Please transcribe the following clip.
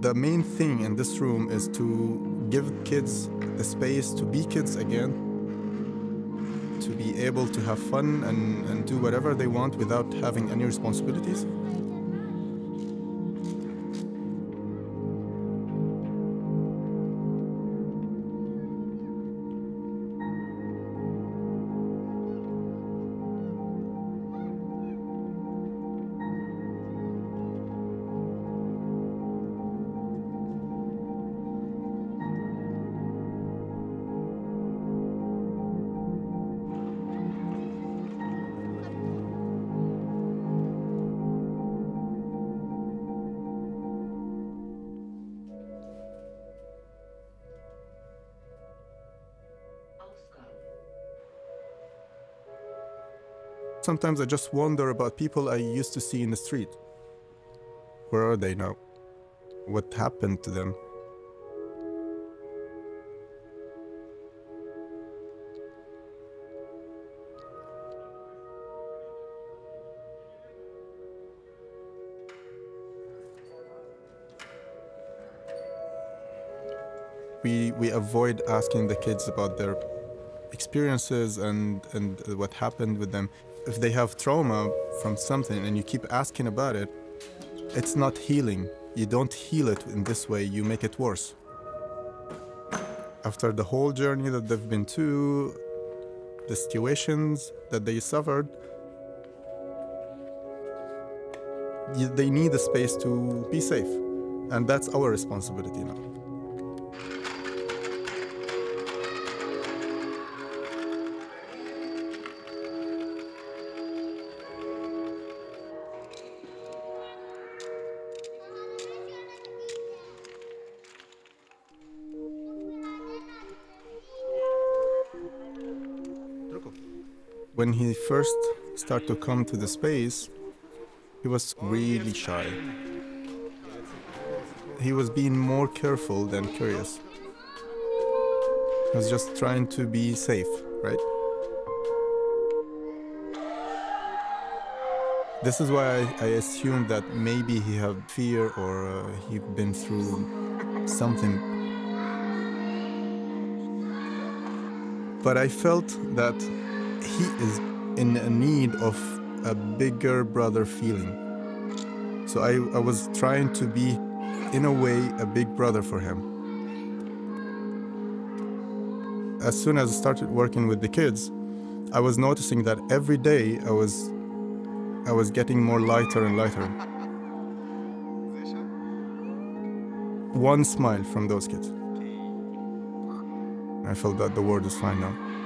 The main thing in this room is to give kids the space to be kids again, to be able to have fun and do whatever they want without having any responsibilities. Sometimes I just wonder about people I used to see in the street. Where are they now? What happened to them? We avoid asking the kids about their experiences and what happened with them. If they have trauma from something and you keep asking about it, it's not healing. You don't heal it in this way, you make it worse. After the whole journey that they've been to, the situations that they suffered, they need a space to be safe. And that's our responsibility now. When he first started to come to the space, he was really shy. He was being more careful than curious. He was just trying to be safe, right? This is why I assumed that maybe he had fear or he'd been through something. But I felt that he is in a need of a bigger brother feeling. So I was trying to be, in a way, a big brother for him. As soon as I started working with the kids, I was noticing that every day I was getting more lighter and lighter. One smile from those kids. I felt that the world is fine now.